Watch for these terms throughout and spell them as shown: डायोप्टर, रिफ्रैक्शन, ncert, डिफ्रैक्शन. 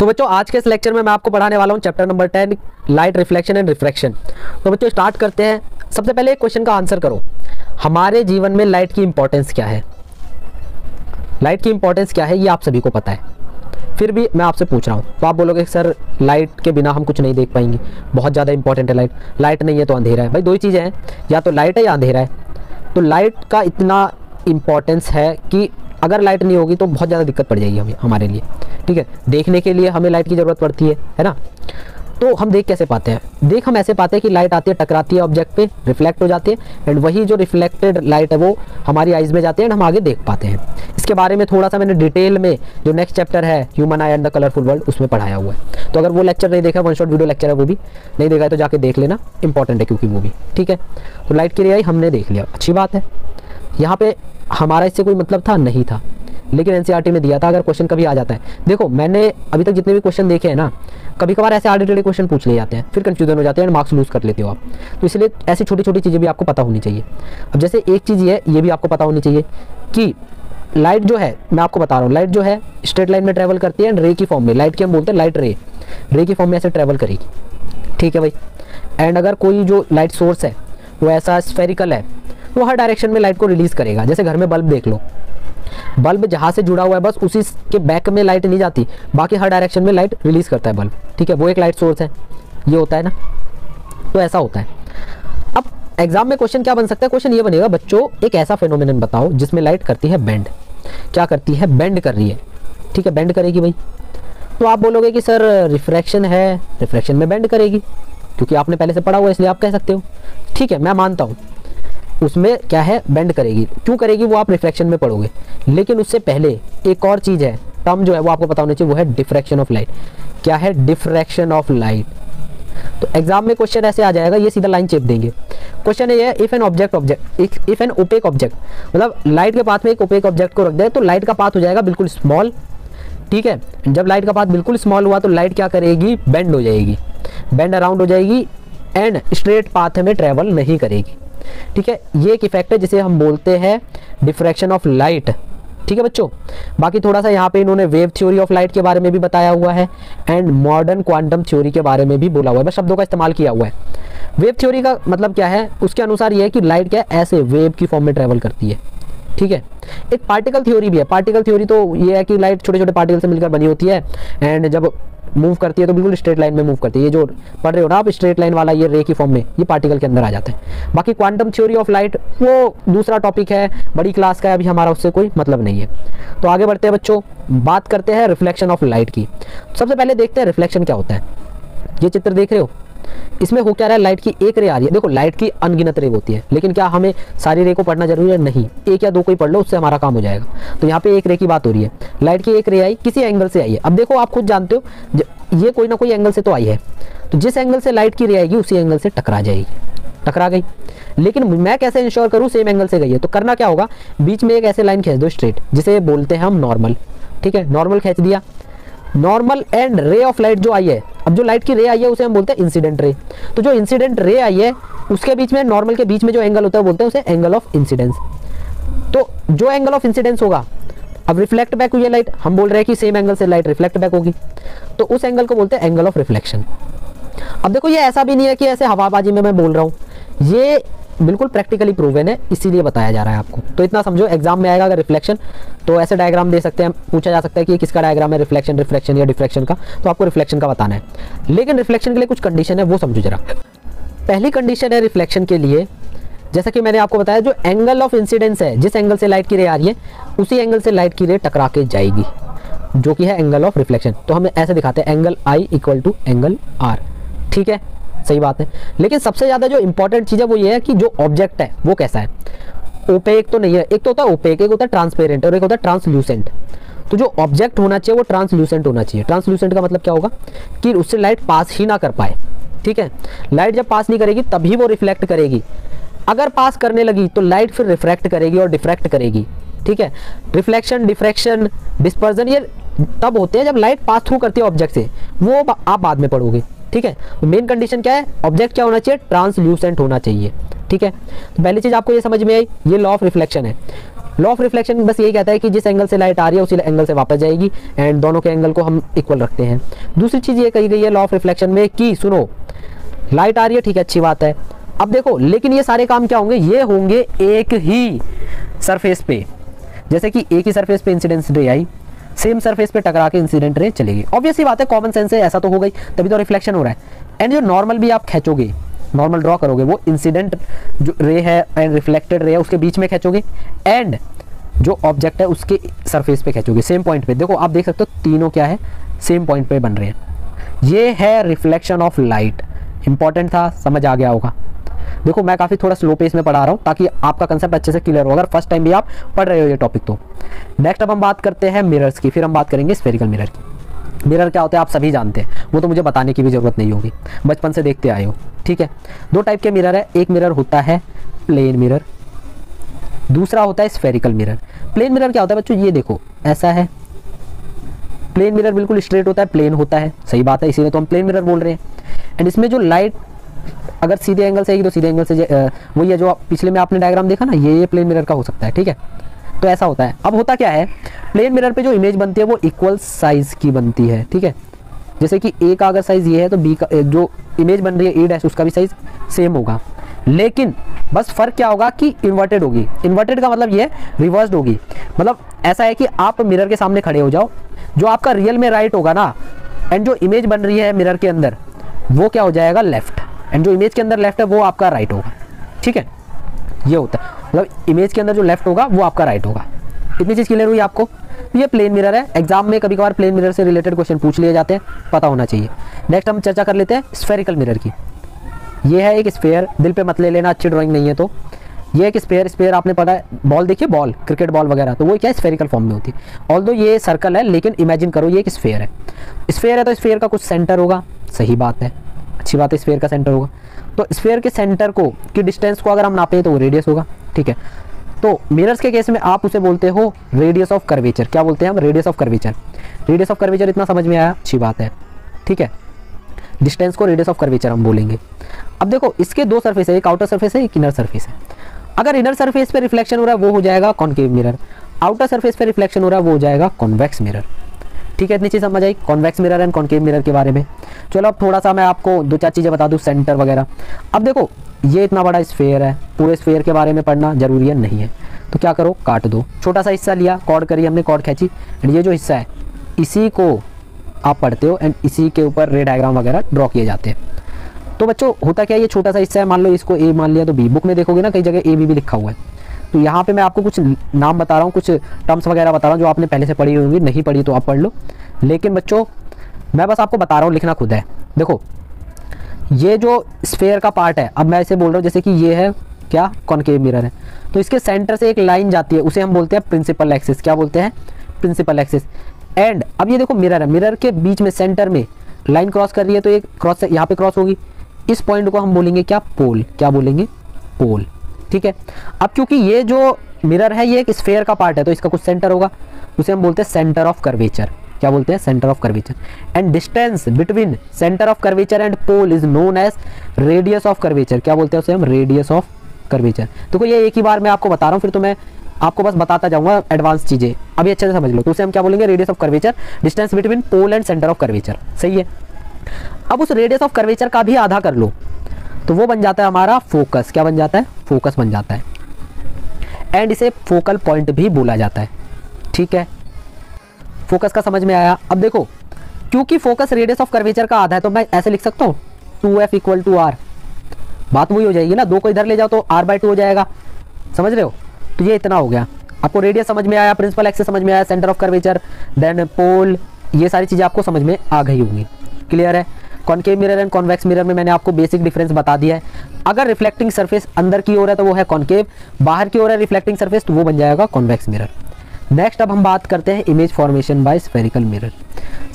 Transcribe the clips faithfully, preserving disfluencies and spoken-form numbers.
सो बच्चों आज के इस लेक्चर में मैं आपको पढ़ाने वाला हूँ chapter number ten light reflection and रिफ्रैक्शन। तो बच्चों स्टार्ट करते हैं। सबसे पहले एक क्वेश्चन का आंसर करो, हमारे जीवन में लाइट की इंपॉर्टेंस क्या है। लाइट की इंपॉर्टेंस क्या है ये आप सभी को पता है, फिर भी मैं आपसे पूछ रहा हूँ। तो आप बोलोगे सर लाइट के बिना हम कुछ नहीं देख पाएंगे, बहुत ज़्यादा इंपॉर्टेंट है लाइट। लाइट नहीं है तो अंधेरा है। भाई दो ही चीज़ें हैं, या तो लाइट है या अंधेरा है। तो लाइट का इतना इम्पोर्टेंस है कि अगर लाइट नहीं होगी तो बहुत ज़्यादा दिक्कत पड़ जाएगी हमें, हमारे लिए, ठीक है। देखने के लिए हमें लाइट की ज़रूरत पड़ती है, है ना। तो हम देख कैसे पाते हैं, देख हम ऐसे पाते हैं कि लाइट आती है, टकराती है ऑब्जेक्ट पे, रिफ्लेक्ट हो जाती है, एंड वही जो रिफ्लेक्टेड लाइट है वो हमारी आइज़ में जाती है एंड हम आगे देख पाते हैं। इसके बारे में थोड़ा सा मैंने डिटेल में जो नेक्स्ट चैप्टर है human eye and the colourful world उसमें पढ़ाया हुआ है। तो अगर वो लेक्चर नहीं देखा, वन शॉट वीडियो लेक्चर है वो भी नहीं देखा है तो जाके देख लेना, इंपॉर्टेंट है क्योंकि वो भी, ठीक है। तो लाइट की रेज़ हमने देख लिया, अच्छी बात है। यहाँ पर हमारा इससे कोई मतलब था नहीं था, लेकिन एनसीईआरटी में दिया था, अगर क्वेश्चन कभी आ जाता है। देखो मैंने अभी तक जितने भी क्वेश्चन देखे हैं ना, कभी कभार ऐसे आर्डिटरी क्वेश्चन पूछ लिए जाते हैं, फिर कंफ्यूजन हो जाते हैं और मार्क्स लूज कर लेते हो आप। तो इसलिए ऐसी छोटी छोटी चीज़ें भी आपको पता होनी चाहिए। अब जैसे एक चीज़ ये है, ये भी आपको पता होनी चाहिए कि लाइट जो है, मैं आपको बता रहा हूँ, लाइट जो है स्ट्रेट लाइन में ट्रैवल करती है एंड रे की फॉर्म में, लाइट की हम बोलते हैं लाइट रे, रे की फॉर्म में ऐसे ट्रैवल करेगी, ठीक है भाई। एंड अगर कोई जो लाइट सोर्स है वो ऐसा स्फेरिकल है तो हर डायरेक्शन में लाइट को रिलीज़ करेगा। जैसे घर में बल्ब देख लो, बल्ब जहाँ से जुड़ा हुआ है बस उसी के बैक में लाइट नहीं जाती, बाकी हर डायरेक्शन में लाइट रिलीज करता है बल्ब, ठीक है। वो एक लाइट सोर्स है, ये होता है ना, तो ऐसा होता है। अब एग्जाम में क्वेश्चन क्या बन सकता है, क्वेश्चन ये बनेगा बच्चों एक ऐसा फिनोमिनन बताओ जिसमें लाइट करती है बेंड। क्या करती है, बेंड कर रही है, ठीक है, बेंड करेगी भाई। तो आप बोलोगे कि सर रिफ्रैक्शन है, रिफ्रैक्शन में बेंड करेगी, क्योंकि आपने पहले से पढ़ा हुआ है इसलिए आप कह सकते हो, ठीक है मैं मानता हूँ उसमें क्या है बेंड करेगी। क्यों करेगी वो आप रिफ्रैक्शन में पढ़ोगे, लेकिन उससे पहले एक और चीज़ है, टर्म जो है वो आपको पता होना चाहिए, वो है डिफ्रैक्शन ऑफ लाइट। क्या है, डिफ्रैक्शन ऑफ लाइट। तो एग्जाम में क्वेश्चन ऐसे आ जाएगा, ये सीधा लाइन चेप देंगे। क्वेश्चन ये है, if an object object if an opaque object, मतलब लाइट के पाथ में एक ओपेक ऑब्जेक्ट को रख दे तो लाइट का पाथ हो जाएगा बिल्कुल स्मॉल, ठीक है। जब लाइट का पाथ बिल्कुल स्मॉल हुआ तो लाइट क्या करेगी, बेंड हो जाएगी, बेंड अराउंड हो जाएगी एंड स्ट्रेट पाथ में ट्रेवल नहीं करेगी, ठीक है। ये एक इफेक्ट है जिसे हम बोलते हैं डिफ्रैक्शन ऑफ लाइट, ठीक है बच्चों। बाकी थोड़ा सा यहाँ पे इन्होंने वेव थ्योरी ऑफ लाइट के बारे में भी बताया हुआ है एंड मॉडर्न क्वांटम थ्योरी के बारे में भी बोला हुआ है, बस शब्दों का इस्तेमाल किया हुआ है। वेव थ्योरी का मतलब क्या है, उसके अनुसार यह है कि लाइट क्या ऐसे वेव की फॉर्म में ट्रेवल करती है, ठीक है। एक पार्टिकल थ्योरी भी है, पार्टिकल थ्योरी तो ये है कि लाइट छोटे छोटे पार्टिकल से मिलकर बनी होती है एंड जब मूव करती है तो बिल्कुल स्ट्रेट लाइन में मूव करती है। ये जो पढ़ रहे हो ना आप स्ट्रेट लाइन वाला, ये रे की फॉर्म में, ये पार्टिकल के अंदर आ जाता है। बाकी क्वांटम थ्योरी ऑफ लाइट वो दूसरा टॉपिक है, बड़ी क्लास का है, अभी हमारा उससे कोई मतलब नहीं है। तो आगे बढ़ते हैं बच्चों, बात करते हैं रिफ्लेक्शन ऑफ लाइट की। सबसे पहले देखते हैं रिफ्लेक्शन क्या होता है। ये चित्र देख रहे हो, इसमें हो क्या रहा है, लाइट की एक रे आ रही है। देखो लाइट की अनगिनत रे होती है, लेकिन क्या हमें सारी रे को पढ़ना जरूरी है, नहीं, एक या दो को ही पढ़ लो उससे हमारा काम हो जाएगा। तो यहाँ पे एक रे की बात हो रही है, लाइट की एक रे आई, किसी एंगल से आई है। अब देखो आप खुद जानते हो ये कोई ना कोई एंगल से तो आई है, तो जिस एंगल से लाइट की रे आएगी उसी एंगल से टकरा जाएगी, टकरा गई। लेकिन मैं कैसे इंश्योर करूँ सेम एंगल से गई है, तो करना क्या होगा, बीच में एक ऐसे लाइन खींच दो स्ट्रेट, जिसे बोलते हैं हम नॉर्मल, ठीक है, नॉर्मल खींच दिया। Normal and ray of light जो आई है, अब जो लाइट की रे आई है उसे हम बोलते हैं इंसिडेंट रे। तो जो इंसिडेंट रे आई है उसके बीच में, नॉर्मल के बीच में जो एंगल होता है बोलते हैं उसे एंगल ऑफ इंसिडेंस। तो जो एंगल ऑफ इंसिडेंस होगा, अब रिफ्लेक्ट बैक हुई है लाइट, हम बोल रहे हैं कि सेम एंगल से लाइट रिफ्लेक्ट बैक होगी, तो उस एंगल को बोलते हैं एंगल ऑफ रिफ्लेक्शन। अब देखो ये ऐसा भी नहीं है कि ऐसे हवाबाजी में मैं बोल रहा हूँ, ये बिल्कुल प्रैक्टिकली प्रूवन है, इसीलिए बताया जा रहा है आपको। तो इतना समझो, एग्जाम में आएगा अगर रिफ्लेक्शन तो ऐसे डायग्राम दे सकते हैं, पूछा जा सकता है कि किसका डायग्राम है, रिफ्लेक्शन, रिफ्रैक्शन या डिफ्रैक्शन का, तो आपको रिफ्लेक्शन का बताना है। लेकिन रिफ्लेक्शन के लिए कुछ कंडीशन है, वो समझो जरा। पहली कंडीशन है रिफ्लेक्शन के लिए, जैसा कि मैंने आपको बताया, जो एंगल ऑफ इंसिडेंस है, जिस एंगल से लाइट की रे आ रही है उसी एंगल से लाइट की रे टकरा के जाएगी, जो कि है एंगल ऑफ रिफ्लेक्शन। तो हम ऐसे दिखाते हैं, angle I equal to angle are, ठीक है, सही बात है। लेकिन सबसे ज़्यादा जो इंपॉर्टेंट चीज़ है वो ये है कि जो ऑब्जेक्ट है वो कैसा है, ओपेक तो नहीं है, एक तो होता है ओपेक, एक होता है ट्रांसपेरेंट और एक होता है ट्रांसल्यूसेंट। तो जो ऑब्जेक्ट होना चाहिए वो ट्रांसल्यूसेंट होना चाहिए। ट्रांसल्यूसेंट का मतलब क्या होगा कि उससे लाइट पास ही ना कर पाए, ठीक है। लाइट जब पास नहीं करेगी तभी वो रिफ्लेक्ट करेगी, अगर पास करने लगी तो लाइट फिर रिफ्रैक्ट करेगी और डिफ्रैक्ट करेगी, ठीक है। रिफ्लेक्शन, डिफ्रैक्शन, डिस्पर्जन ये तब होते हैं जब लाइट पास थ्रू करती है ऑब्जेक्ट से, वो आप बाद में पढ़ोगे, ठीक है। मेन कंडीशन क्या है, ऑब्जेक्ट क्या होना चाहिए, ट्रांसल्यूसेंट होना चाहिए, ठीक है। तो पहली चीज आपको ये समझ में आई, ये लॉ ऑफ रिफ्लेक्शन है। लॉ ऑफ रिफ्लेक्शन बस यही कहता है कि जिस एंगल से लाइट आ रही है उसी एंगल से वापस जाएगी एंड दोनों के एंगल को हम इक्वल रखते हैं। दूसरी चीज़ ये कही गई है लॉ ऑफ रिफ्लेक्शन में कि सुनो लाइट आ रही है, ठीक है, अच्छी बात है। अब देखो लेकिन ये सारे काम क्या होंगे, ये होंगे एक ही सरफेस पे, जैसे कि एक ही सरफेस पे इंसिडेंस रे आई, सेम सरफेस पे टकरा के इंसिडेंट रे चलेगी। ऑब्वियसली बात है, कॉमन सेंस है, ऐसा तो हो गई, तभी तो रिफ्लेक्शन हो रहा है। एंड जो नॉर्मल भी आप खींचोगे, नॉर्मल ड्रॉ करोगे, वो इंसिडेंट जो रे है एंड रिफ्लेक्टेड रे है उसके बीच में खींचोगे एंड जो ऑब्जेक्ट है उसके सरफेस पे खींचोगे, सेम पॉइंट पे। देखो आप देख सकते हो तीनों क्या है, सेम पॉइंट पे बन रहे हैं। ये है रिफ्लेक्शन ऑफ लाइट। इंपॉर्टेंट था, समझ आ गया होगा। देखो मैं काफ़ी थोड़ा स्लो पेस में पढ़ा रहा हूँ ताकि आपका कंसेप्ट अच्छे से क्लियर हो, अगर फर्स्ट टाइम भी आप पढ़ रहे हो ये टॉपिक तो। नेक्स्ट अब हम बात करते हैं मिरर्स की, फिर हम बात करेंगे स्फेरिकल मिरर की। मिरर क्या होते हैं आप सभी जानते हैं, वो तो मुझे बताने की भी ज़रूरत नहीं होगी, बचपन से देखते आए हो, ठीक है। दो टाइप के मिरर है, एक मिरर होता है प्लेन मिरर, दूसरा होता है स्फेरिकल मिरर। प्लेन मिरर क्या होता है बच्चों, ये देखो ऐसा है, प्लेन मिरर बिल्कुल स्ट्रेट होता है, प्लेन होता है, सही बात है, इसीलिए तो हम प्लेन मिरर बोल रहे हैं। एंड इसमें जो लाइट अगर सीधे एंगल से आएगी तो सीधे एंगल से वही है जो पिछले में आपने डायग्राम देखा ना, ये ये प्लेन मिरर का हो सकता है, ठीक है। तो ऐसा होता है। अब होता क्या है, प्लेन मिरर पे जो इमेज बनती है वो इक्वल साइज की बनती है, ठीक है। जैसे कि ए का अगर साइज ये है तो बी का जो इमेज बन रही है ए डैश उसका भी साइज सेम होगा, लेकिन बस फर्क क्या होगा कि इन्वर्टेड होगी। इन्वर्टेड का मतलब ये रिवर्स्ड होगी, मतलब ऐसा है कि आप मिरर के सामने खड़े हो जाओ, जो आपका रियल में राइट होगा ना, एंड जो इमेज बन रही है मिरर के अंदर वो क्या हो जाएगा लेफ्ट, एंड जो इमेज के अंदर लेफ्ट है वो आपका राइट होगा, ठीक है। ये होता है, मतलब इमेज के अंदर जो लेफ्ट होगा वो आपका राइट होगा। इतनी चीज़ क्लियर हुई आपको। ये प्लेन मिरर है, एग्जाम में कभी कभार प्लेन मिरर से रिलेटेड क्वेश्चन पूछ लिए जाते हैं, पता होना चाहिए। नेक्स्ट हम चर्चा कर लेते हैं स्फेरिकल मिरर की। ये है एक स्फेयर, दिल पे मत ले लेना अच्छी ड्राइंग नहीं है तो। ये एक स्फेयर, स्फेयर आपने पढ़ा है, बॉल देखिए, बॉल क्रिकेट बॉल वगैरह, तो वो क्या स्फेरिकल फॉर्म में होती है। ऑल्दो ये सर्कल है लेकिन इमेजिन करो ये एक स्फेयर है, स्फेयर है तो स्फेयर का कुछ सेंटर होगा, सही बात है, अच्छी बात है, स्फेयर का सेंटर होगा। तो स्फेयर के सेंटर को की डिस्टेंस को अगर हम नापें तो वो रेडियस होगा, ठीक है। तो मिरर्स के केस में आप उसे बोलते हो रेडियस ऑफ कर्वेचर। क्या बोलते हैं हम? Radius of curvature. Radius of curvature इतना समझ में आया, अच्छी बात है, ठीक है। डिस्टेंस को रेडियस ऑफ कर्वेचर हम बोलेंगे। अब देखो इसके दो सरफेस है, एक आउटर सरफेस है, एक इनर सरफेस है। अगर इनर सरफेस पे रिफ्लेक्शन हो रहा है वो हो जाएगा कॉन्केव मिरर, आउटर सरफेस पे रिफ्लेक्शन हो रहा है वो हो जाएगा कॉन्वेक्स मिरर, ठीक है। इतनी चीज़ समझ आई convex mirror and concave mirror के बारे में। चलो अब थोड़ा सा मैं आपको दो चार चीज़ें बता दूँ, सेंटर वगैरह। अब देखो ये इतना बड़ा स्फेयर है, पूरे स्फेयर के बारे में पढ़ना जरूरी है नहीं है, तो क्या करो काट दो, छोटा सा हिस्सा लिया, कॉर्ड करी हमने, कॉर्ड खींची, एंड ये जो हिस्सा है इसी को आप पढ़ते हो एंड इसी के ऊपर रे डायग्राम वगैरह ड्रॉ किए जाते हैं। तो बच्चों होता क्या है, ये छोटा सा हिस्सा है, मान लो इसको ए मान लिया तो बी, बुक में देखोगे ना कई जगह ए बी भी लिखा हुआ है। तो यहाँ पे मैं आपको कुछ नाम बता रहा हूँ, कुछ टर्म्स वगैरह बता रहा हूँ जो आपने पहले से पढ़ी होंगी, नहीं पढ़ी तो आप पढ़ लो, लेकिन बच्चों मैं बस आपको बता रहा हूँ, लिखना खुद है। देखो ये जो स्फेयर का पार्ट है, अब मैं इसे बोल रहा हूँ जैसे कि ये है क्या, कॉन्केव मिरर है, तो इसके सेंटर से एक लाइन जाती है, उसे हम बोलते हैं प्रिंसिपल एक्सिस। क्या बोलते हैं? Principal axis. एंड अब ये देखो मिरर है, मिरर के बीच में सेंटर में लाइन क्रॉस कर रही है, तो एक क्रॉस यहाँ पे क्रॉस होगी, इस पॉइंट को हम बोलेंगे क्या, पोल। क्या बोलेंगे? पोल, ठीक है। अब क्योंकि ये जो मिरर है ये एक स्फेयर का पार्ट है तो इसका कुछ सेंटर होगा, उसे हम बोलते हैं सेंटर ऑफ कर्वेचर। क्या बोलते हैं? Centre of curvature. And distance between centre of curvature and pole is known as radius of curvature. क्या बोलते हैं उसे हम? Radius of curvature. देखो ये एक ही बार मैं आपको बता रहा हूँ, फिर तो मैं आपको बस बताता जाऊँगा एडवांस चीज़ें, अभी अच्छे से समझ लो। तो उसे हम क्या बोलेंगे? Radius of curvature, distance between pole and centre of curvature, सही है। अब उस रेडियस ऑफ कर्वेचर का भी आधा कर लो तो वो बन जाता है हमारा फोकस। क्या बन जाता है? फोकस बन जाता है। एंड इसे फोकल पॉइंट भी बोला जाता है, ठीक है। फोकस का समझ में आया। अब देखो क्योंकि फोकस रेडियस ऑफ कर्वेचर का आधा है तो मैं ऐसे लिख सकता हूँ two f equal to r, बात वही हो जाएगी ना, दो को इधर ले जाओ तो आर बाई टू हो जाएगा, समझ रहे हो। तो ये इतना हो गया, आपको रेडियस समझ में आया, प्रिंसिपल एक्सिस समझ में आया, centre of curvature, then pole, ये सारी चीज़ें आपको समझ में आ गई होंगी, क्लियर है। Concave mirror and convex mirror में मैंने आपको बेसिक डिफरेंस बता दिया है। अगर रिफ्लेक्टिंग सरफेस अंदर की ओर है तो वो है कॉन्केव, बाहर की ओर है रिफ्लेक्टिंग सरफेस तो वो बन जाएगा कॉन्वेक्स मिरर। नेक्स्ट अब हम बात करते हैं image formation by spherical mirror.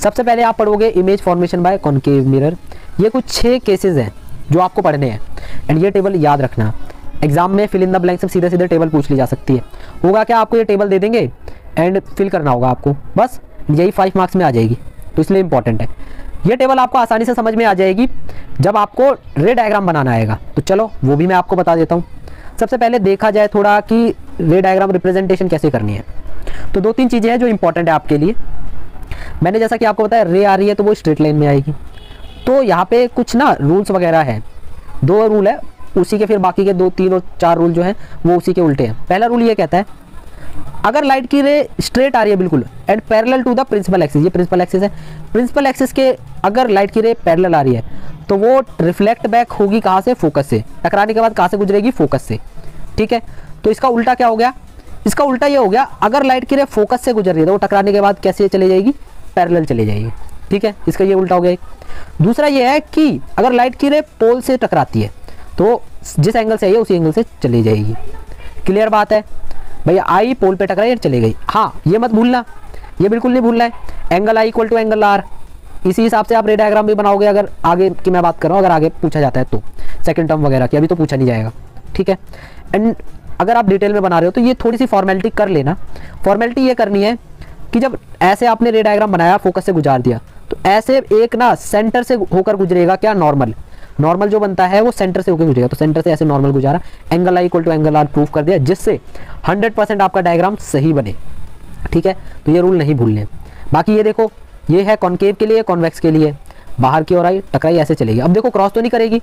सबसे पहले आप पढ़ोगे image formation by concave mirror. ये कुछ छः केसेस हैं जो आपको पढ़ने हैं एंड ये टेबल याद रखना, एग्जाम में फिल इन द ब्लैंक्स से सीधे सीधे टेबल पूछ ली जा सकती है। होगा क्या, आपको ये टेबल दे देंगे एंड फिल करना होगा आपको, बस यही फाइव मार्क्स में आ जाएगी, तो इसलिए इंपॉर्टेंट है। ये टेबल आपको आसानी से समझ में आ जाएगी जब आपको रे डायग्राम बनाना आएगा, तो चलो वो भी मैं आपको बता देता हूँ। सबसे पहले देखा जाए थोड़ा कि रे डायग्राम रिप्रेजेंटेशन कैसे करनी है, तो दो तीन चीज़ें हैं जो इंपॉर्टेंट है आपके लिए। मैंने जैसा कि आपको बताया रे आ रही है तो वो स्ट्रेट लाइन में आएगी, तो यहाँ पे कुछ ना रूल्स वगैरह हैं, दो रूल है उसी के, फिर बाकी के दो तीन और चार रूल जो हैं वो उसी के उल्टे हैं। पहला रूल ये कहता है अगर लाइट की रे स्ट्रेट आ रही है बिल्कुल and parallel to the principal axis, ये प्रिंसिपल एक्सिस है, प्रिंसिपल एक्सिस के अगर लाइट की रे पैरेलल आ रही है तो वो रिफ्लेक्ट बैक होगी कहाँ से, फोकस से, टकराने के बाद कहाँ से गुजरेगी, फोकस से, ठीक है। तो इसका उल्टा क्या हो गया, इसका उल्टा ये हो गया अगर लाइट की रे फोकस से गुजर रही है तो वो टकराने के बाद कैसे चली जाएगी, पैरेलल चली जाएगी, ठीक है, इसका ये उल्टा हो गया। दूसरा ये है कि अगर लाइट की रे पोल से टकराती है तो जिस एंगल से आई है उसी एंगल से चली जाएगी। क्लियर बात है भैया, आई पोल पे टकराई और चली गई, हाँ ये मत भूलना, ये बिल्कुल नहीं भूलना है, angle I equal to angle are, इसी हिसाब से आप रे डायग्राम भी बनाओगे, अगर आगे की मैं बात कर रहा हूँ, अगर आगे पूछा जाता है तो सेकंड टर्म वगैरह की, अभी तो पूछा नहीं जाएगा, ठीक है। एंड अगर आप डिटेल में बना रहे हो तो ये थोड़ी सी फॉर्मेलिटी कर लेना, फॉर्मेलिटी ये करनी है कि जब ऐसे आपने रे डायग्राम बनाया, फोकस से गुजार दिया, तो ऐसे एक ना सेंटर से होकर गुजरेगा क्या, नॉर्मल, नॉर्मल जो बनता है वो सेंटर से होकर गुजरेगा, तो सेंटर से ऐसे नॉर्मल गुजारा, angle I equal to angle are proof कर दिया, जिससे हंड्रेड परसेंट आपका डायग्राम सही बने, ठीक है। तो ये रूल नहीं भूलने। बाकी ये देखो, ये है कॉन्केव के लिए, कॉन्वेक्स के लिए, बाहर की ओर आई टकराई ऐसे चलेगी, अब देखो क्रॉस तो नहीं करेगी,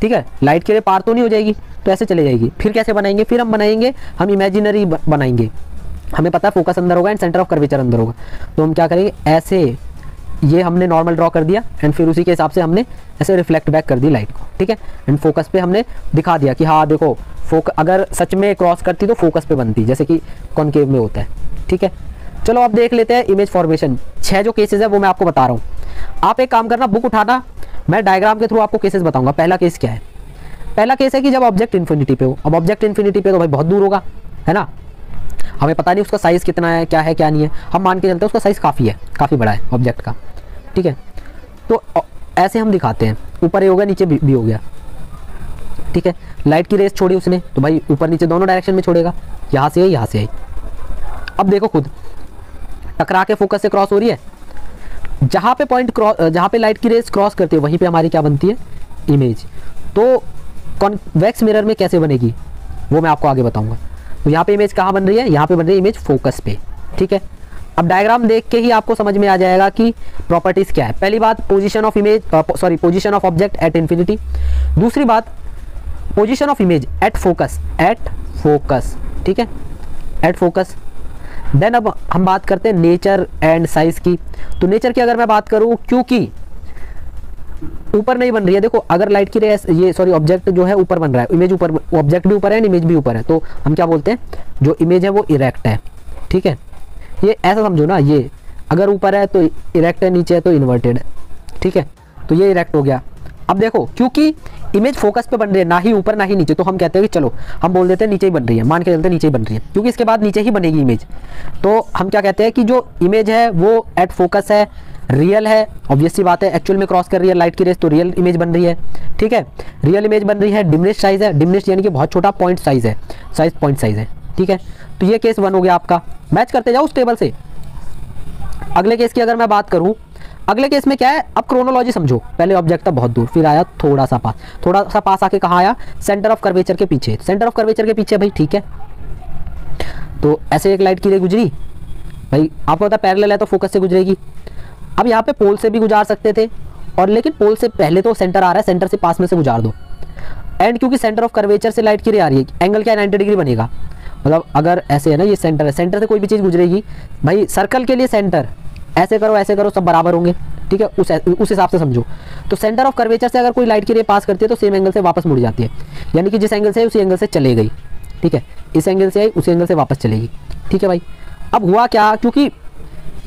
ठीक है, लाइट के लिए पार तो नहीं हो जाएगी, तो ऐसे चले जाएगी। फिर कैसे बनाएंगे, फिर हम बनाएंगे, हम इमेजिनरी बनाएंगे, हमें पता है फोकस अंदर होगा एंड सेंटर ऑफ कर्वेचर अंदर होगा, तो हम क्या करेंगे ऐसे, ये हमने नॉर्मल ड्रॉ कर दिया एंड फिर उसी के हिसाब से हमने ऐसे रिफ्लेक्ट बैक कर दी लाइट को, ठीक है, एंड फोकस पे हमने दिखा दिया कि हाँ देखो फोकस अगर सच में क्रॉस करती तो फोकस पे बनती, जैसे कि कॉन्केव में होता है, ठीक है। चलो अब देख लेते हैं इमेज फॉर्मेशन, छः जो केसेस है वो मैं आपको बता रहा हूँ। आप एक काम करना, बुक उठाना, मैं डायग्राम के थ्रू आपको केसेस बताऊँगा। पहला केस क्या है, पहला केस है कि जब ऑब्जेक्ट इन्फिनिटी पे हो। अब ऑब्जेक्ट इन्फिनिटी पे तो भाई बहुत दूर होगा, है ना, हमें पता नहीं उसका साइज़ कितना है, क्या है क्या नहीं है, हम मान के चलते हैं उसका साइज़ काफ़ी है, काफ़ी बड़ा है ऑब्जेक्ट का, ठीक है। तो ऐसे हम दिखाते हैं, ऊपर ये हो गया, नीचे भी हो गया, ठीक है। लाइट की रेस छोड़ी उसने तो भाई ऊपर नीचे दोनों डायरेक्शन में छोड़ेगा, यहाँ से आई यहाँ से आई। अब देखो खुद टकरा के फोकस से क्रॉस हो रही है, जहाँ पे पॉइंट क्रॉस, जहाँ पे लाइट की रेस क्रॉस करती है वहीं पे हमारी क्या बनती है, इमेज। तो कॉन्वेक्स मिरर में कैसे बनेगी वो मैं आपको आगे बताऊँगा। तो यहाँ पे इमेज कहाँ बन रही है, यहाँ पे बन रही है इमेज फोकस पे, ठीक है। अब डायग्राम देख के ही आपको समझ में आ जाएगा कि प्रॉपर्टीज़ क्या है। पहली बात position of image, sorry position of object at infinity. दूसरी बात position of image at focus, at focus, ठीक है, एट फोकस। देन अब हम बात करते हैं नेचर एंड साइज़ की। तो नेचर की अगर मैं बात करूँ, क्योंकि ऊपर नहीं बन रही है, देखो अगर लाइट की रेस ये सॉरी ऑब्जेक्ट जो है ऊपर बन रहा है, इमेज ऊपर, ऑब्जेक्ट भी ऊपर है इमेज भी ऊपर है, तो हम क्या बोलते हैं जो इमेज है वो इरेक्ट है, ठीक है। ये ऐसा समझो ना, ये अगर ऊपर है तो इरेक्ट है, नीचे है तो इन्वर्टेड है, ठीक है, तो ये इरेक्ट हो गया। अब देखो क्योंकि इमेज फोकस पे बन रही है, ना ही ऊपर ना ही नीचे, तो हम कहते हैं कि चलो हम बोल देते हैं नीचे ही बन रही है, मान के चलते हैं नीचे ही बन रही है, क्योंकि इसके बाद नीचे ही बनेगी इमेज। तो हम क्या कहते हैं कि जो इमेज है वो एट फोकस है, रियल है, ऑब्वियसली बात है, एक्चुअल में क्रॉस कर रही है लाइट की रेस तो रियल इमेज बन रही है, ठीक है, रियल इमेज बन रही है। डिमिनिश्ड साइज़ है, डिमिनिश्ड यानी कि बहुत छोटा, पॉइंट साइज़ है, साइज पॉइंट साइज़ है, ठीक है। तो ये केस वन हो गया आपका। मैच करते जाओ उस टेबल से। अगले केस की अगर मैं बात करूँ, अगले केस में क्या है, अब क्रोनोलॉजी समझो, पहले ऑब्जेक्ट था बहुत दूर, फिर आया थोड़ा सा पास, थोड़ा सा पास आके कहाँ आया, सेंटर ऑफ कर्वेचर के पीछे, सेंटर ऑफ कर्वेचर के पीछे भाई, ठीक है। तो ऐसे एक लाइट की रे गुजरी, भाई आपको पता पैरेलल है तो फोकस से गुजरेगी। अब यहाँ पे पोल से भी गुजार सकते थे, और लेकिन पोल से पहले तो सेंटर आ रहा है, सेंटर से पास में से गुजार दो, एंड क्योंकि सेंटर ऑफ कर्वेचर से लाइट की रे आ रही है, एंगल क्या नाइन्टी डिग्री बनेगा, मतलब अगर ऐसे है ना, ये सेंटर है, सेंटर से कोई भी चीज़ गुजरेगी, भाई सर्कल के लिए सेंटर ऐसे करो ऐसे करो सब बराबर होंगे, ठीक है, उस उस हिसाब से समझो। तो सेंटर ऑफ कर्वेचर से अगर कोई लाइट की रे पास करती है तो सेम एंगल से वापस मुड़ जाती है, यानी कि जिस एंगल से उसी एंगल से चले गई, ठीक है, इस एंगल से आई उसी एंगल से वापस चलेगी, ठीक है भाई। अब हुआ क्या, क्योंकि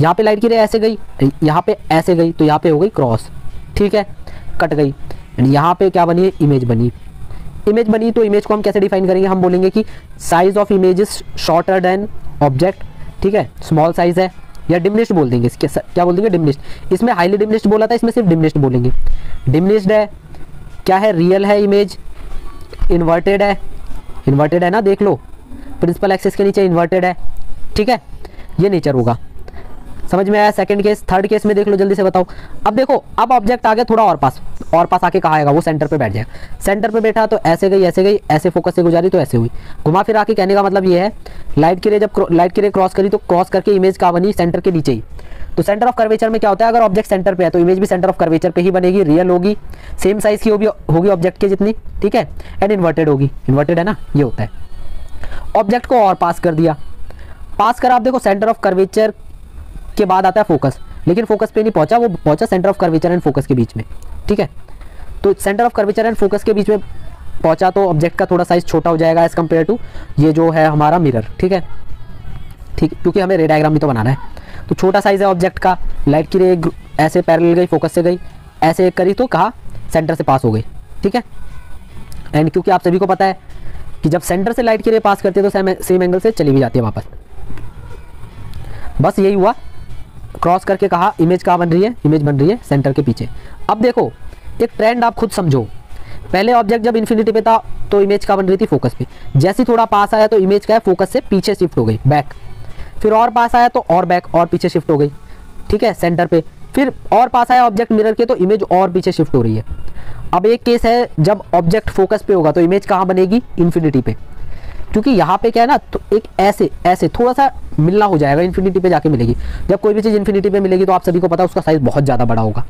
यहाँ पे लाइट की रे ऐसे गई, यहाँ पे ऐसे गई, तो यहाँ पे हो गई क्रॉस, ठीक है, कट गई, यहाँ पे क्या बनी, इमेज बनी। इमेज बनी तो इमेज को हम कैसे डिफाइन करेंगे, हम बोलेंगे कि size of image is shorter than object, ठीक है, स्मॉल साइज है, या डिमिनिश्ड बोल देंगे, इसके क्या बोल देंगे, डिमिनिश्ड। इसमें हाईली डिमिनिश्ड बोला था, इसमें सिर्फ डिमिनिश्ड बोलेंगे। डिमिनिश्ड है, क्या है, रियल है इमेज, इन्वर्टेड है, इन्वर्टेड है ना, देख लो प्रिंसिपल एक्सिस के नीचे इन्वर्टेड है, ठीक है, ये नेचर होगा, समझ में आया। Second case. थर्ड केस में देख लो, जल्दी से बताओ। अब देखो अब ऑब्जेक्ट आ गया थोड़ा और पास, और पास आके कहाँ आएगा, वो सेंटर पे बैठ जाएगा। सेंटर पे बैठा तो ऐसे गई ऐसे गई ऐसे फोकस से गुजारी तो ऐसे हुई, घुमा फिरा के कहने का मतलब ये है लाइट की रे जब लाइट की रे क्रॉस करी तो क्रॉस करके इमेज कहाँ बनी, सेंटर के नीचे ही। तो सेंटर ऑफ कर्वेचर में क्या होता है, अगर ऑब्जेक्ट सेंटर पे है तो इमेज भी सेंटर ऑफ कर्वेचर पे ही बनेगी, रियल होगी, सेम साइज की होगी होगी ऑब्जेक्ट के जितनी, ठीक है, एंड इन्वर्टेड होगी, इन्वर्टेड है ना, ये होता है। ऑब्जेक्ट को और पास कर दिया, पास करा, आप देखो सेंटर ऑफ कर्वेचर के बाद आता है फोकस, लेकिन फोकस पे नहीं पहुंचा, वो पहुंचा centre of curvature and focus के बीच में, ठीक है। तो centre of curvature and focus के बीच में पहुंचा तो ऑब्जेक्ट का थोड़ा साइज छोटा हो जाएगा एज कम्पेयर टू ये जो है हमारा मिरर, ठीक है, ठीक, क्योंकि हमें रे डायग्राम भी तो बनाना है। तो छोटा साइज है ऑब्जेक्ट का, लाइट की रे ऐसे पैरेलल गई, फोकस से गई, ऐसे करी तो कहा सेंटर से पास हो गई, ठीक है। एंड क्योंकि आप सभी को पता है कि जब सेंटर से लाइट की रे पास करती है तो सेम सेम एंगल से चली भी जाती है वापस। बस यही हुआ, क्रॉस करके कहा इमेज कहाँ बन रही है, इमेज बन रही है सेंटर के पीछे। अब देखो एक ट्रेंड आप खुद समझो, पहले ऑब्जेक्ट जब इन्फिनिटी पे था तो इमेज कहाँ बन रही थी, फोकस पे। जैसे थोड़ा पास आया तो इमेज क्या है, फोकस से पीछे शिफ्ट हो गई, बैक। फिर और पास आया तो और बैक और पीछे शिफ्ट हो गई, ठीक है, सेंटर पे। फिर और पास आया ऑब्जेक्ट मिरर के तो इमेज और पीछे शिफ्ट हो रही है। अब एक केस है जब ऑब्जेक्ट फोकस पे होगा तो इमेज कहाँ बनेगी, इन्फिनिटी पे, क्योंकि यहाँ पे क्या है ना, तो एक ऐसे ऐसे थोड़ा सा मिलना हो जाएगा, इन्फिनिटी पे जाके मिलेगी। जब कोई भी चीज़ इन्फिनिटी पे मिलेगी तो आप सभी को पता है उसका साइज बहुत ज़्यादा बड़ा होगा,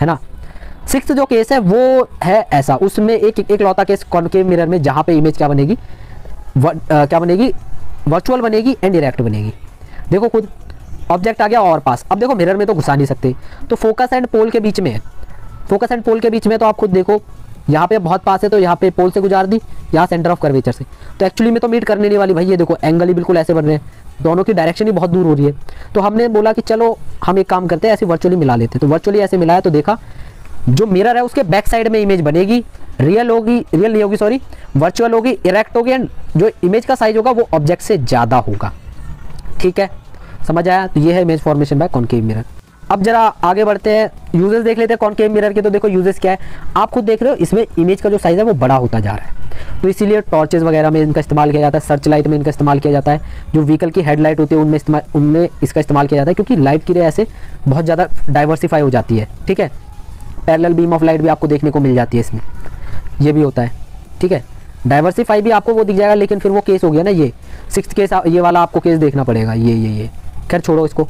है ना। सिक्स्थ जो केस है वो है ऐसा, उसमें एक एक लौता केस कॉनकेव मिरर में जहाँ पे इमेज क्या बनेगी, क्या बनेगी, वर्चुअल बनेगी एंड डायरेक्ट बनेगी। देखो खुद ऑब्जेक्ट आ गया और पास, अब देखो मिरर में तो घुसा नहीं सकते, तो फोकस एंड पोल के बीच में है, फोकस एंड पोल के बीच में। तो आप खुद देखो यहाँ पे बहुत पास है तो यहाँ पे पोल से गुजार दी, यहाँ सेंटर ऑफ कर्वेचर से, तो एक्चुअली में तो मीट करने नहीं वाली भाई। ये देखो एंगल ही बिल्कुल ऐसे बन रहे हैं, दोनों की डायरेक्शन ही बहुत दूर हो रही है। तो हमने बोला कि चलो हम एक काम करते हैं, ऐसे वर्चुअली मिला लेते हैं। तो वर्चुअली ऐसे मिलाया तो देखा जो मिरर है उसके बैक साइड में इमेज बनेगी, रियल होगी, रियल नहीं होगी सॉरी, वर्चुअल होगी, इरेक्ट होगी, एंड जो इमेज का साइज होगा वो ऑब्जेक्ट से ज़्यादा होगा, ठीक है, समझ आया। तो ये है image formation by concave mirror. अब जरा आगे बढ़ते हैं, यूजेस देख लेते हैं कॉनकेव मिरर के। तो देखो यूजेस क्या है, आप खुद देख रहे हो इसमें इमेज का जो साइज़ है वो बड़ा होता जा रहा है, तो इसीलिए टॉर्चेस वगैरह में इनका इस्तेमाल किया जाता है, सर्च लाइट में इनका इस्तेमाल किया जाता है, जो व्हीकल की हेडलाइट होती है उनमें इस्तेमाल उनमें इसका इस्तेमाल किया जाता है, क्योंकि लाइट की रे ऐसे बहुत ज़्यादा डाइवर्सिफाई हो जाती है, ठीक है। पैरेलल बीम ऑफ लाइट भी आपको देखने को मिल जाती है इसमें, ये भी होता है, ठीक है, डाइवर्सिफाई भी आपको वो दिख जाएगा। लेकिन फिर वो केस हो गया ना ये सिक्स्थ केस, ये वाला आपको केस देखना पड़ेगा, ये ये ये खैर छोड़ो इसको,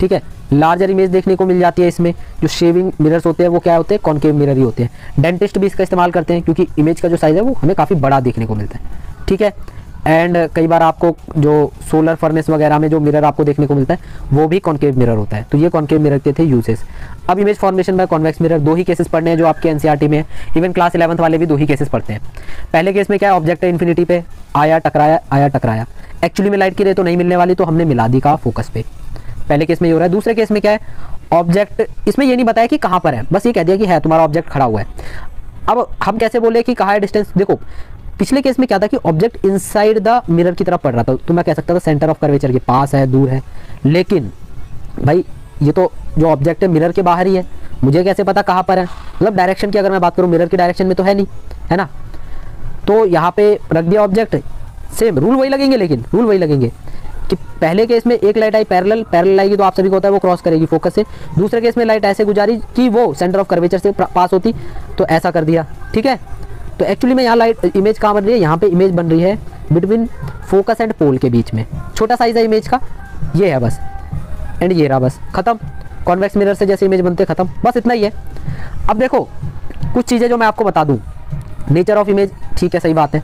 ठीक है। लार्जर इमेज देखने को मिल जाती है इसमें, जो शेविंग मिरर्स होते हैं वो क्या होते हैं, कॉनकेव मिरर ही होते हैं। डेंटिस्ट भी इसका इस्तेमाल करते हैं क्योंकि इमेज का जो साइज़ है वो हमें काफ़ी बड़ा देखने को मिलता है, ठीक है। एंड कई बार आपको जो सोलर फर्नेस वगैरह में जो मिरर आपको देखने को मिलता है वो भी कॉनकेव मिरर होता है। तो ये कॉनकेव मिरर के थे यूजेस। अब image formation by convex mirror, दो ही केसेस पढ़ने हैं जो आपके एनसीईआरटी में, इवन क्लास इलेवंथ वाले भी दो ही केसेस पढ़ते हैं। पहले केस में क्या है, ऑब्जेक्ट है इन्फिनिटी पे, आया टकराया आया टकराया, एक्चुअली में लाइट की रे तो नहीं मिलने वाली तो हमने मिला दी कहा फोकस पे, पहले केस में ये हो रहा है। दूसरे केस में क्या है, ऑब्जेक्ट, इसमें ये नहीं बताया कि कहाँ पर है, बस ये कह दिया कि है तुम्हारा ऑब्जेक्ट खड़ा हुआ है। अब हम कैसे बोले कि कहाँ है डिस्टेंस, देखो पिछले केस में क्या था कि ऑब्जेक्ट इनसाइड द मिरर की तरफ पड़ रहा था तो मैं कह सकता था सेंटर ऑफ कर्वेचर के पास है, दूर है, लेकिन भाई ये तो जो ऑब्जेक्ट है मिरर के बाहर ही है, मुझे कैसे पता कहाँ पर है। मतलब डायरेक्शन की अगर मैं बात करूँ, मिरर की डायरेक्शन में तो है नहीं, है ना, तो यहाँ पे रख दिया ऑब्जेक्ट, सेम रूल वही लगेंगे, लेकिन रूल वही लगेंगे कि पहले केस में एक लाइट आई पैरेलल, पैरेलल आएगी तो आप सभी को होता है वो क्रॉस करेगी फोकस से। दूसरे केस में लाइट ऐसे गुजारी कि वो सेंटर ऑफ कर्वेचर से पास होती तो ऐसा कर दिया, ठीक है। तो एक्चुअली में यहाँ लाइट इमेज कहाँ बन रही है, यहाँ पे इमेज बन रही है बिटवीन फोकस एंड पोल के बीच में, छोटा साइज है इमेज का, ये है बस, एंड ये रहा बस, खत्म। कॉन्वेक्स मिरर से जैसे इमेज बनते खत्म, बस इतना ही है। अब देखो कुछ चीज़ें जो मैं आपको बता दूँ, नेचर ऑफ इमेज, ठीक है सही बात है,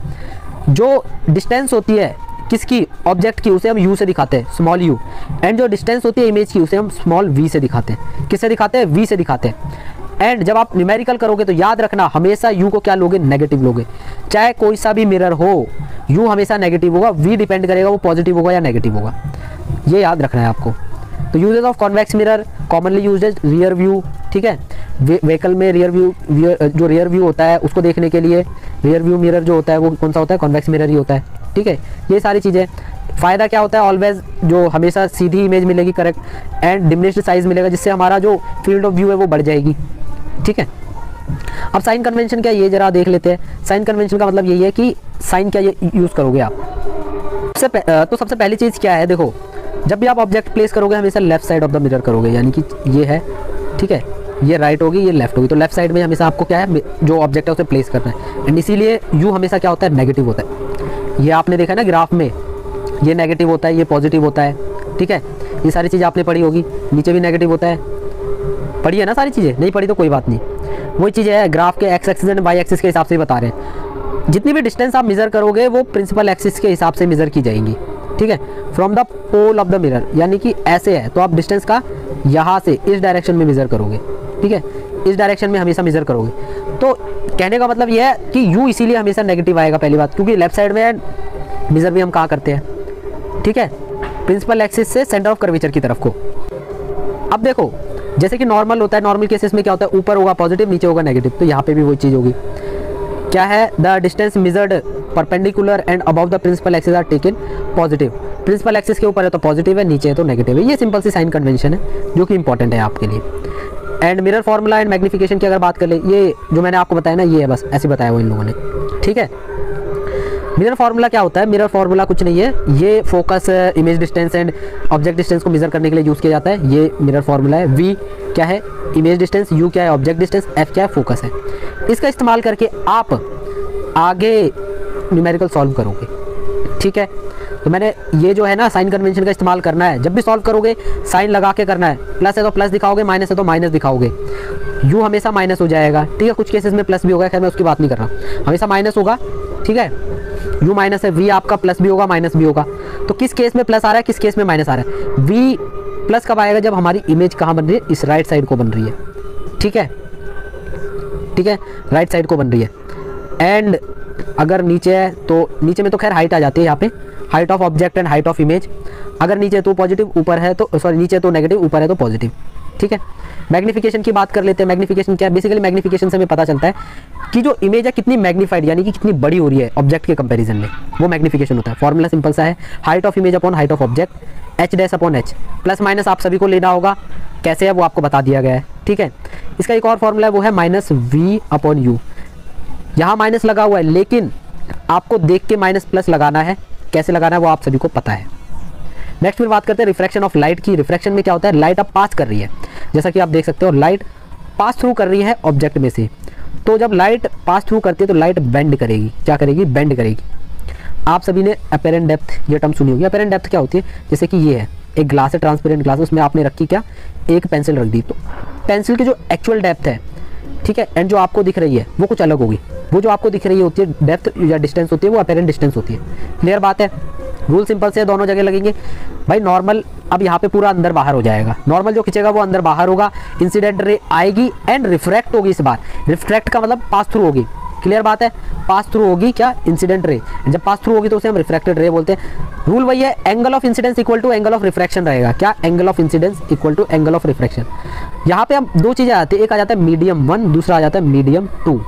जो डिस्टेंस होती है किसकी, ऑब्जेक्ट की, उसे हम यू से दिखाते हैं, स्मॉल यू, एंड जो डिस्टेंस होती है इमेज की उसे हम स्मॉल वी से दिखाते हैं, किससे दिखाते हैं, वी से दिखाते हैं। एंड जब आप न्यूमेरिकल करोगे तो याद रखना हमेशा यू को क्या लोगे, नेगेटिव लोगे, चाहे कोई सा भी मिरर हो, यू हमेशा नेगेटिव होगा, वी डिपेंड करेगा वो पॉजिटिव होगा या नेगेटिव होगा, ये याद रखना है आपको। तो uses of convex mirror, commonly uses rear view, ठीक है, व्हीकल में रियर व्यू, जो रियर व्यू होता है उसको देखने के लिए रियर व्यू मिरर जो होता है वो कौन सा होता है, कॉन्वेक्स मिरर ही होता है, ठीक है। ये सारी चीज़ें, फ़ायदा क्या होता है, ऑलवेज जो हमेशा सीधी इमेज मिलेगी करेक्ट, एंड डिमिनिश्ड साइज मिलेगा जिससे हमारा जो फील्ड ऑफ व्यू है वो बढ़ जाएगी, ठीक है। अब साइन कन्वेंशन क्या है ये जरा देख लेते हैं। साइन कन्वेंशन का मतलब यही है कि साइन क्या ये यूज़ करोगे आप, सबसे तो सबसे पहली चीज़ क्या है, देखो जब भी आप ऑब्जेक्ट प्लेस करोगे हमेशा left side of the mirror करोगे, यानी कि ये है, ठीक है, ये राइट होगी, ये लेफ्ट होगी। तो लेफ्ट साइड में हमेशा आपको क्या है, जो ऑब्जेक्ट है उसे प्लेस करना है। एंड इसीलिए यू हमेशा क्या होता है, नेगेटिव होता है। ये आपने देखा ना ग्राफ में, ये नेगेटिव होता है, ये पॉजिटिव होता है, ठीक है। ये सारी चीज़ आपने पढ़ी होगी, नीचे भी नेगेटिव होता है, पढ़ी है ना सारी चीज़ें। नहीं पढ़ी तो कोई बात नहीं, वही चीज़ है। ग्राफ के x axis and Y axis के हिसाब से बता रहे हैं। जितनी भी डिस्टेंस आप मेज़र करोगे वो प्रिंसिपल एक्सिस के हिसाब से मेज़र की जाएंगी, ठीक है। From the pole of the mirror, यानी कि ऐसे है तो आप डिस्टेंस का यहाँ से इस डायरेक्शन में मेज़र करोगे, ठीक है, इस डायरेक्शन में हमेशा मेज़र करोगे। तो कहने का मतलब यह है कि यू इसीलिए हमेशा नेगेटिव आएगा, पहली बात क्योंकि लेफ्ट साइड में मेज़र भी हम कहाँ करते हैं, ठीक है, प्रिंसिपल एक्सिस से सेंटर ऑफ कर्वेचर की तरफ को। अब देखो जैसे कि नॉर्मल होता है, नॉर्मल केसेस में क्या होता है, ऊपर होगा पॉजिटिव, नीचे होगा नेगेटिव। तो यहाँ पे भी वही चीज़ होगी। क्या है, the distance measured perpendicular and above the principal axis are taken positive. Principal axis के ऊपर है तो पॉजिटिव है, नीचे है तो नेगेटिव है। ये सिंपल सी साइन कन्वेंशन है जो कि इंपॉर्टेंट है आपके लिए। And mirror formula and magnification की अगर बात कर ले, ये जो मैंने आपको बताया ना, ये है, बस ऐसे बताया हुआ इन लोगों ने, ठीक है। मिरर फार्मूला क्या होता है, मिरर फार्मूला कुछ नहीं है, ये focus, image distance and object distance को मेजर करने के लिए यूज़ किया जाता है। ये मिरर फार्मूला है। वी क्या है, इमेज डिस्टेंस, यू क्या है, ऑब्जेक्ट डिस्टेंस, एफ क्या है, फोकस है। इसका इस्तेमाल करके आप आगे न्यूमेरिकल सॉल्व करोगे, ठीक है। तो मैंने ये जो है ना साइन कन्वेंशन का इस्तेमाल करना है, जब भी सॉल्व करोगे साइन लगा के करना है। प्लस है तो प्लस दिखाओगे, माइनस है तो माइनस दिखाओगे। यू हमेशा माइनस हो जाएगा, ठीक है, कुछ केसेस में प्लस भी होगा, खैर मैं उसकी बात नहीं कर रहा, हमेशा माइनस होगा, ठीक है। यू माइनस है, वी आपका प्लस भी होगा माइनस भी होगा। तो किस केस में प्लस आ रहा है, किस केस में माइनस आ रहा है। वी प्लस कब आएगा, जब हमारी इमेज कहाँ बन रही है, इस राइट साइड को बन रही है, ठीक है, ठीक है, राइट साइड को बन रही है। एंड अगर नीचे है तो नीचे में तो खैर हाइट आ जाती है, यहाँ पे height of object and height of image. अगर नीचे तो पॉजिटिव, ऊपर है तो सॉरी नीचे तो नेगेटिव, ऊपर है तो पॉजिटिव, ठीक है। मैग्निफिकेशन की बात कर लेते हैं। मैग्निफिकेशन क्या है, बेसिकली मैग्निफिकेशन से हमें पता चलता है कि जो इमेज है कितनी मैग्नीफाइड, यानी कि कितनी बड़ी हो रही है ऑब्जेक्ट के कंपैरिजन में, वो मैग्निफिकेशन होता है। फॉर्मूला सिंपल सा है, height of image upon height of object, H dash upon H. Plus minus आप सभी को लेना होगा, कैसे है वो आपको बता दिया गया है, ठीक है। इसका एक और फॉर्मूला है, वो है माइनस वी अपॉन यू। यहाँ माइनस लगा हुआ है लेकिन आपको देख के माइनस प्लस लगाना है, कैसे लगाना है वो आप सभी को पता है। नेक्स्ट फिर बात करते हैं रिफ्रैक्शन ऑफ लाइट की। रिफ्रैक्शन में क्या होता है, लाइट अब पास कर रही है, जैसा कि आप देख सकते हो लाइट पास थ्रू कर रही है ऑब्जेक्ट में से। तो जब लाइट पास थ्रू करती है तो लाइट बेंड करेगी, क्या करेगी, बेंड करेगी। आप सभी ने अपैरेंट डेप्थ ये टर्म सुनी होगी। अपैरेंट डेप्थ क्या होती है, जैसे कि ये है एक ग्लास है, ट्रांसपेरेंट ग्लास, उसमें आपने रखी क्या, एक पेंसिल रख दी, तो पेंसिल की जो एक्चुअल डेप्थ है, ठीक है, एंड जो आपको दिख रही है वो कुछ अलग होगी। वो जो आपको दिख रही होती है डेप्थ या डिस्टेंस होती है, वो अपैरेंट डिस्टेंस होती है। क्लियर बात है, रूल सिंपल से दोनों जगह लगेंगे भाई। नॉर्मल अब यहाँ पे पूरा अंदर बाहर हो जाएगा, नॉर्मल जो खींचेगा वो अंदर बाहर होगा, इंसिडेंट रे आएगी एंड रिफ्रैक्ट होगी। इस बार रिफ्रैक्ट का मतलब पास थ्रू होगी, क्लियर बात है, पास थ्रू होगी क्या, इंसिडेंट रे। जब पास थ्रू होगी तो उसे हम रिफ्रैक्टेड रे बोलते हैं। रूल वही है, angle of incidence equal to angle of रिफ्रैक्शन रहेगा। क्या, angle of incidence equal to angle of रिफ्रैक्शन। यहाँ पे हम दो चीज़ें आती है, एक आ जाता है मीडियम वन, दूसरा आ जाता है medium two.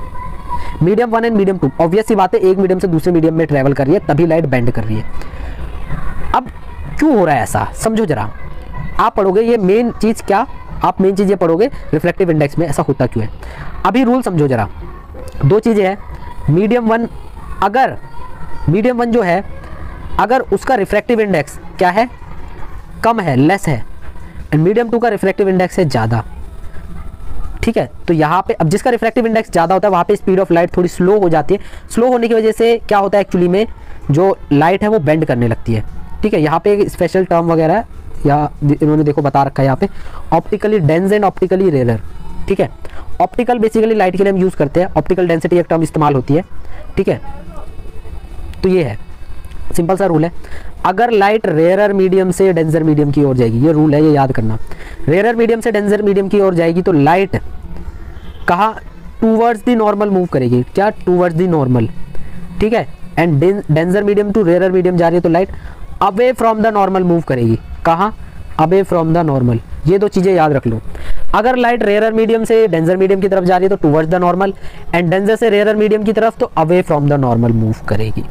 Medium one and medium two, obvious ही बात है एक मीडियम से दूसरे मीडियम में ट्रैवल कर रही है तभी लाइट बेंड कर रही है। अब क्यों हो रहा है ऐसा, समझो जरा। आप पढ़ोगे ये मेन चीज़, क्या आप मेन चीज़ ये पढ़ोगे रिफ्लेक्टिव इंडेक्स में ऐसा होता क्यों है। अभी रूल समझो जरा, दो चीज़ें हैं। मीडियम वन, अगर मीडियम वन जो है अगर उसका रिफ्लेक्टिव इंडेक्स क्या है, कम है, लेस है, एंड मीडियम टू का रिफ्लेक्टिव इंडेक्स है ज़्यादा, ठीक है। तो यहाँ पे अब जिसका रिफ्लेक्टिव इंडेक्स ज़्यादा होता है वहाँ पे स्पीड ऑफ लाइट थोड़ी स्लो हो जाती है। स्लो होने की वजह से क्या होता है, एक्चुअली में जो लाइट है वो बेंड करने लगती है, ठीक है। यहाँ पे एक स्पेशल टर्म वगैरह है, या इन्होंने देखो बता रखा है यहाँ पे, optically dense and optically rare, ठीक है। ऑप्टिकल बेसिकली लाइट के लिए हम यूज़ करते हैं, ऑप्टिकल डेंसिटी एक टर्म इस्तेमाल होती है, ठीक है। तो ये है सिंपल सा रूल है, अगर लाइट रेयर मीडियम से डेंसर मीडियम की ओर जाएगी, ये रूल है, ये याद करना, रेयर मीडियम से डेंसर मीडियम की ओर जाएगी तो लाइट कहाँ, टूवर्ड्स दी नॉर्मल मूव करेगी, क्या, टूवर्ड्स दी नॉर्मल, ठीक है। And denser medium to rare medium जा रही है तो light away from the normal move करेगी, कहाँ, अवे फ्रॉम द नॉर्मल। ये दो चीज़ें याद रख लो, अगर लाइट रेयर मीडियम से डेंसर मीडियम की तरफ जा रही है तो towards the normal, and denser से रेयर मीडियम की तरफ तो away from the normal move करेगी।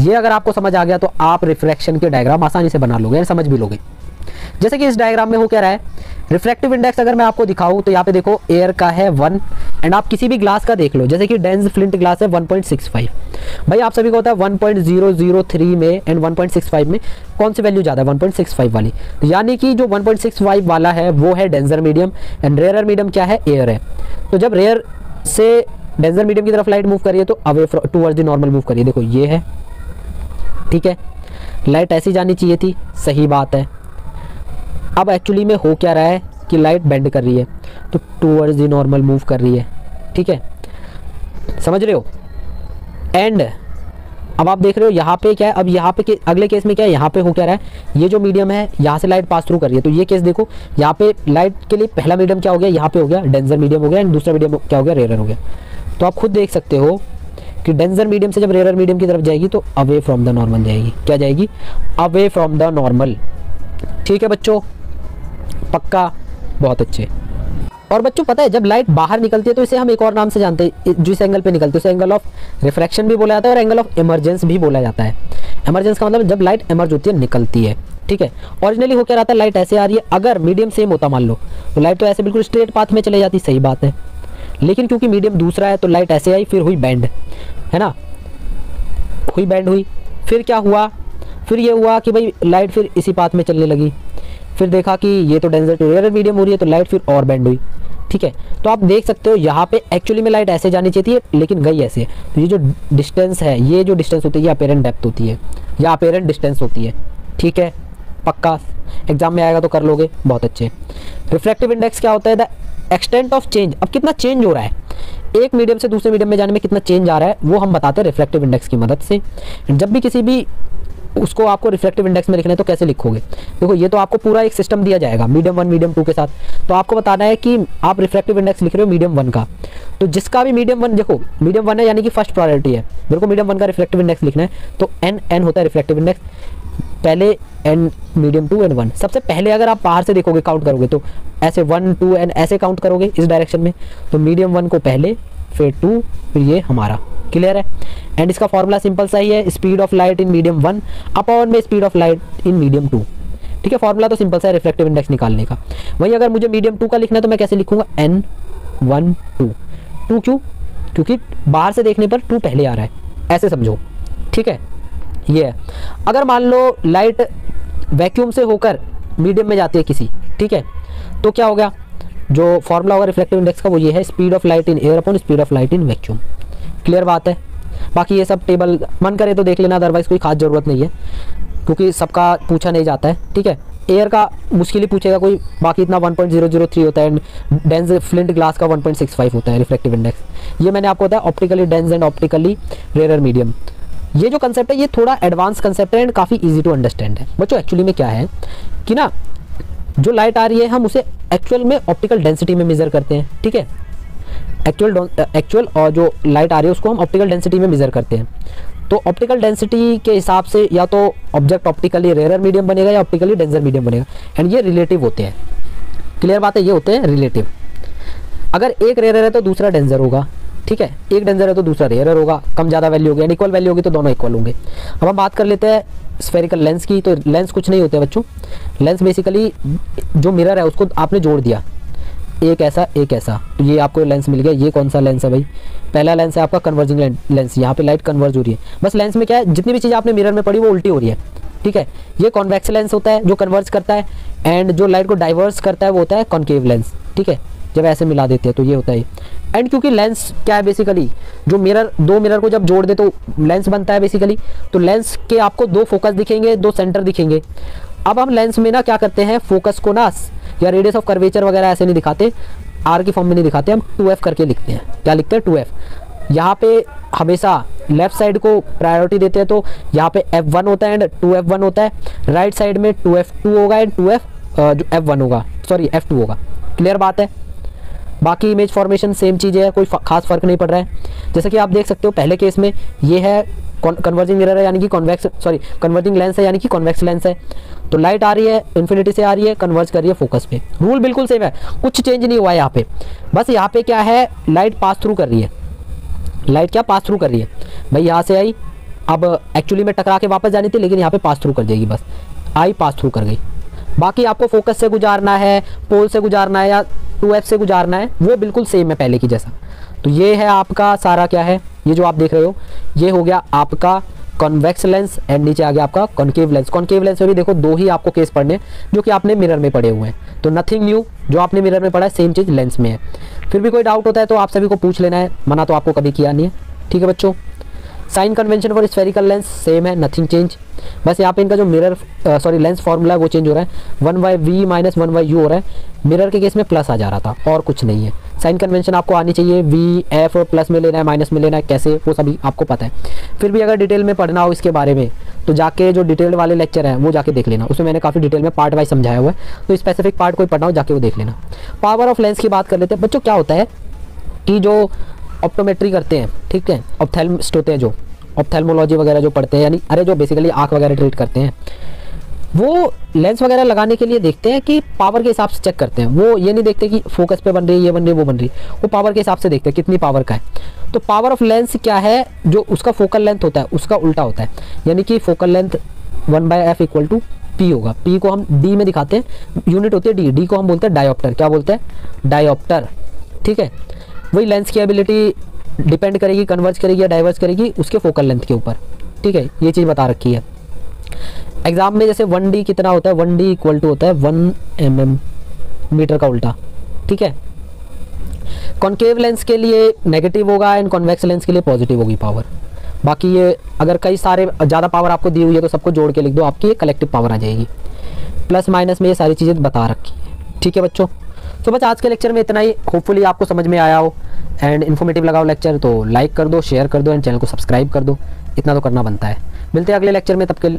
ये अगर आपको समझ आ गया तो आप रिफ्रैक्शन के डायग्राम आसानी से बना लोगे, समझ भी लोगे। जैसे कि इस डायग्राम में हो क्या रहा है, रिफ्रैक्टिव इंडेक्स अगर मैं आपको दिखाऊं तो यहाँ पे देखो एयर का है वन, एंड आप किसी भी ग्लास का देख लो, जैसे कि डेंस फ्लिंट ग्लास है वन पॉइंट सिक्स फाइव, भाई आप सभी को होता है one point zero zero three में and one point six five में कौन सी वैल्यू ज़्यादा है, वन पॉइंट सिक्स फाइव वाली, तो यानी कि जो वन पॉइंट सिक्स फाइव वाला है वो है denser medium and rare medium क्या है, एयर है। तो जब रेयर से डेंसर मीडियम की तरफ लाइट मूव करिए तो away towards the normal move करिए, देखो ये है, ठीक है, लाइट ऐसी जानी चाहिए थी, सही बात है। अब एक्चुअली में हो क्या रहा है कि लाइट बेंड कर रही है तो टूवर्ड्स द नॉर्मल मूव कर रही है, ठीक है, समझ रहे हो। एंड अब आप देख रहे हो यहाँ पे क्या है, अब यहाँ पे के, अगले केस में क्या है, यहाँ पे हो क्या रहा है, ये जो मीडियम है यहाँ से लाइट पास थ्रू कर रही है, तो ये केस देखो यहाँ पे लाइट के लिए पहला मीडियम क्या हो गया, यहाँ पे हो गया डेंसर मीडियम हो गया, एंड दूसरा मीडियम क्या हो गया, रेयर हो गया। तो आप खुद देख सकते हो कि डेंसर मीडियम से जब रेयर मीडियम की तरफ जाएगी तो अवे फ्रॉम द नॉर्मल जाएगी, क्या जाएगी, अवे फ्रॉम द नॉर्मल, ठीक है बच्चों, पक्का, बहुत अच्छे। और बच्चों पता है जब लाइट बाहर निकलती है तो इसे हम एक और नाम से जानते हैं, जिस एंगल पे निकलती है उसे एंगल ऑफ रिफ्रैक्शन भी बोला जाता है और एंगल ऑफ इमर्जेंस भी बोला जाता है। इमर्जेंस का मतलब जब लाइट इमर्ज होती है, निकलती है, ठीक है। ओरिजिनली हो क्या रहा था, लाइट ऐसे आ रही है, अगर मीडियम सेम होता मान लो तो लाइट तो ऐसे बिल्कुल स्ट्रेट पाथ में चले जाती, सही बात है, लेकिन क्योंकि मीडियम दूसरा है तो लाइट ऐसे आई, फिर हुई बैंड, है ना, हुई बैंड हुई, फिर क्या हुआ, फिर ये हुआ कि भाई लाइट फिर इसी पाथ में चलने लगी, फिर देखा कि ये तो डेंसर टू रेयर मीडियम हो रही है तो लाइट फिर और बेंड हुई, ठीक है। तो आप देख सकते हो यहाँ पे एक्चुअली में लाइट ऐसे जानी चाहिए थी लेकिन गई ऐसे है, तो ये जो डिस्टेंस है, ये जो डिस्टेंस होती है ये अपेरेंट डेप्थ होती है या अपेरेंट डिस्टेंस होती है, ठीक है, पक्का, एग्जाम में आएगा तो कर लोगे, बहुत अच्छे। रिफ्रैक्टिव इंडेक्स क्या होता है, द एक्सटेंट ऑफ चेंज, अब कितना चेंज हो रहा है, एक मीडियम से दूसरे मीडियम में जाने में कितना चेंज आ रहा है वो हम बताते हैं रिफ्रैक्टिव इंडेक्स की मदद से। जब भी किसी भी उसको आपको रिफ्रैक्टिव इंडेक्स में लिखना है तो कैसे लिखोगे, देखो ये तो आपको पूरा एक सिस्टम दिया जाएगा मीडियम वन मीडियम टू के साथ, तो आपको बताना है कि आप रिफ्रैक्टिव इंडेक्स लिख रहे हो मीडियम वन का, तो जिसका भी मीडियम वन, देखो मीडियम वन है यानी कि फर्स्ट प्रायोरिटी है, मेरे को मीडियम वन का रिफ्रैक्टिव इंडेक्स लिखना है, तो एन एन होता है रिफ्रैक्टिव इंडेक्स, पहले N medium two N one, सबसे पहले अगर आप बाहर से देखोगे काउंट करोगे तो ऐसे वन टू एन ऐसे काउंट करोगे इस डायरेक्शन में, तो मीडियम वन को पहले फिर टू फिर ये हमारा, क्लियर है। एंड इसका फॉर्मूला सिंपल सा ही है, speed of light in medium one upon में speed of light in medium two, ठीक है, फॉर्मूला तो सिंपल सा है रिफ्रैक्टिव इंडेक्स निकालने का। वहीं अगर मुझे मीडियम टू का लिखना है तो मैं कैसे लिखूंगा, एन वन टू, टू क्यों, क्योंकि बाहर से देखने पर टू पहले आ रहा है, ऐसे समझो, ठीक है, ये है। अगर मान लो लाइट वैक्यूम से होकर मीडियम में जाती है किसी, ठीक है, तो क्या हो गया, जो फॉर्मूला होगा रिफ्रैक्टिव इंडेक्स का वो ये है, speed of light in air upon speed of light in vacuum, clear बात है। बाकी ये सब टेबल मन करे तो देख लेना, अदरवाइज कोई खास ज़रूरत नहीं है क्योंकि सबका पूछा नहीं जाता है, ठीक है, एयर का मुश्किल ही पूछेगा कोई, बाकी इतना one point zero zero three होता है एंड डेंस फ्लिंट ग्लास का वन पॉइंट सिक्स फाइव होता है रिफ्रैक्टिव इंडेक्स। ये मैंने आपको बताया optically dense and optically rare medium, ये जो कंसेप्ट है ये थोड़ा एडवांस कंसेप्ट है एंड काफ़ी ईजी टू अंडरस्टैंड है बच्चों। एक्चुअली में क्या है कि ना जो लाइट आ रही है हम उसे एक्चुअल में ऑप्टिकल डेंसिटी में मेज़र करते हैं, ठीक है, एक्चुअल एक्चुअल और जो लाइट आ रही है उसको हम ऑप्टिकल डेंसिटी में मेज़र करते हैं, तो ऑप्टिकल डेंसिटी के हिसाब से या तो ऑब्जेक्ट ऑप्टिकली रेयर मीडियम बनेगा या ऑप्टिकली डेंसर मीडियम बनेगा, एंड ये रिलेटिव होते हैं, क्लियर बात है, ये होते हैं रिलेटिव। अगर एक रेयर है तो दूसरा डेंसर होगा, ठीक है, एक डेंसर है तो दूसरा रेयर होगा, कम ज़्यादा वैल्यू होगी, एंड इक्वल वैल्यू होगी तो दोनों इक्वल होंगे। अब हम बात कर लेते हैं स्फेरिकल लेंस की, तो लेंस कुछ नहीं होते बच्चों, लेंस बेसिकली जो मिरर है उसको आपने जोड़ दिया, एक ऐसा एक ऐसा, तो ये आपको लेंस मिल गया। ये कौन सा लेंस है भाई, पहला लेंस है आपका कन्वर्जिंग लेंस, यहाँ पे लाइट कन्वर्ज हो रही है, बस लेंस में क्या है जितनी भी चीज़ आपने मिरर में पड़ी वो उल्टी हो रही है, ठीक है। ये कॉन्वेक्स लेंस होता है जो कन्वर्ज करता है, एंड जो लाइट को डाइवर्स करता है वो होता है कॉन्केव लेंस, ठीक है, जब ऐसे मिला देते हैं तो ये होता है। एंड क्योंकि लेंस क्या है बेसिकली, जो मिरर दो मिरर को जब जोड़ दे तो लेंस बनता है बेसिकली, तो लेंस के आपको दो फोकस दिखेंगे, दो सेंटर दिखेंगे। अब हम लेंस में ना क्या करते हैं, फोकस को ना या रेडियस ऑफ कर्वेचर वगैरह ऐसे नहीं दिखाते, आर की फॉर्म में नहीं दिखाते, हम टू एफ करके लिखते हैं। क्या लिखते हैं, टू एफ। यहाँ पे हमेशा लेफ्ट साइड को प्रायोरिटी देते हैं, तो यहाँ पे एफ वन होता है एंड टू एफ वन होता है, राइट साइड में टू एफ टू होगा एंड टू एफ जो एफ वन होगा, सॉरी एफ टू होगा, क्लियर बात है। बाकी इमेज फॉर्मेशन सेम चीज़ है, कोई खास फर्क नहीं पड़ रहा है। जैसे कि आप देख सकते हो पहले केस में ये है कन्वर्जिंग मिरर है यानी कि कॉन्वेक्स सॉरी कन्वर्जिंग लेंस है यानी कि कॉन्वेक्स लेंस है, तो लाइट आ रही है इन्फिनिटी से आ रही है, कन्वर्ज कर रही है फोकस पे, रूल बिल्कुल सेम है, कुछ चेंज नहीं हुआ है यहाँ पे। बस यहाँ पे क्या है, लाइट पास थ्रू कर रही है, लाइट क्या पास थ्रू कर रही है भाई, यहाँ से आई, अब एक्चुअली में टकरा के वापस जानी थी लेकिन यहाँ पे पास थ्रू कर जाएगी, बस आई पास थ्रू कर गई। बाकी आपको फोकस से गुजारना है, पोल से गुजारना है या टू एफ से गुजारना है, वो बिल्कुल सेम है पहले की जैसा। तो ये है आपका सारा क्या है, ये जो आप देख रहे हो ये हो गया आपका कॉन्वेक्स लेंस एंड नीचे आ गया आपका कॉन्केव लेंस। कॉन्केव लेंस में भी देखो दो ही आपको केस पढ़ने जो कि आपने मिरर में पढ़े हुए हैं। तो नथिंग न्यू, जो आपने मिरर में पढ़ा है सेम चीज़ लेंस में है। फिर भी कोई डाउट होता है तो आप सभी को पूछ लेना है, मना तो आपको कभी किया नहीं है, ठीक है बच्चों। Sign convention for spherical lens same है, नथिंग चेंज। बस यहाँ पे इनका जो मिरर सॉरी लेंस फार्मूला है वो चेंज हो रहा है, one by V minus one by U हो रहा है। मिरर के केस में प्लस आ जा रहा था और कुछ नहीं है। साइन कन्वेंशन आपको आनी चाहिए, वी एफ और प्लस में लेना है माइनस में लेना है कैसे वो सभी आपको पता है। फिर भी अगर डिटेल में पढ़ना हो इसके बारे में तो जाके जो डिटेल्ड वाले लेक्चर हैं वो जाके देख लेना, उसमें मैंने काफ़ी डिटेल में पार्ट वाइज समझाया हुआ है। तो स्पेसिफिक पार्ट कोई पढ़ना हो जाके वो देख लेना। पावर ऑफ लेंस की बात कर लेते हैं बच्चों। क्या होता है कि जो ऑप्टोमेट्री करते हैं, ठीक है, ऑप्थेल्मिस्ट होते हैं, जो ऑप्थेल्मोलॉजी वगैरह जो पढ़ते हैं, यानी अरे जो बेसिकली आँख वगैरह ट्रीट करते हैं, वो लेंस वगैरह लगाने के लिए देखते हैं कि पावर के हिसाब से चेक करते हैं। वो ये नहीं देखते कि फोकस पे बन रही है, ये बन रही है, वो बन रही है, वो पावर के हिसाब से देखते हैं कितनी पावर का है। तो पावर ऑफ लेंस क्या है, जो उसका फोकल लेंथ होता है उसका उल्टा होता है, यानी कि focal length one by F equal to P होगा। पी को हम डी में दिखाते हैं, यूनिट होती है डी, डी को हम बोलते हैं डायोप्टर। क्या बोलते हैं? डायोप्टर, ठीक है। वही लेंस की एबिलिटी डिपेंड करेगी, कन्वर्ज करेगी या डाइवर्ज करेगी उसके फोकल लेंथ के ऊपर, ठीक है, ये चीज़ बता रखी है। एग्जाम में जैसे वन डी कितना होता है, वन डी इक्वल टू होता है वन एम एम मीटर का उल्टा, ठीक है। कॉन्केव लेंस के लिए नेगेटिव होगा एंड कॉन्वेक्स लेंस के लिए पॉजिटिव होगी पावर। बाकी ये अगर कई सारे ज़्यादा पावर आपको दी हुई है तो सबको जोड़ के लिख दो, आपकी ये कलेक्टिव पावर आ जाएगी। प्लस माइनस में ये सारी चीज़ें बता रखी है, ठीक है बच्चों। तो बस आज के लेक्चर में इतना ही, होपफुली आपको समझ में आया हो एंड इन्फॉर्मेटिव लगाओ लेक्चर। तो लाइक कर दो, शेयर कर दो एंड चैनल को सब्सक्राइब कर दो, इतना तो करना बनता है। मिलते हैं अगले लेक्चर में, तब के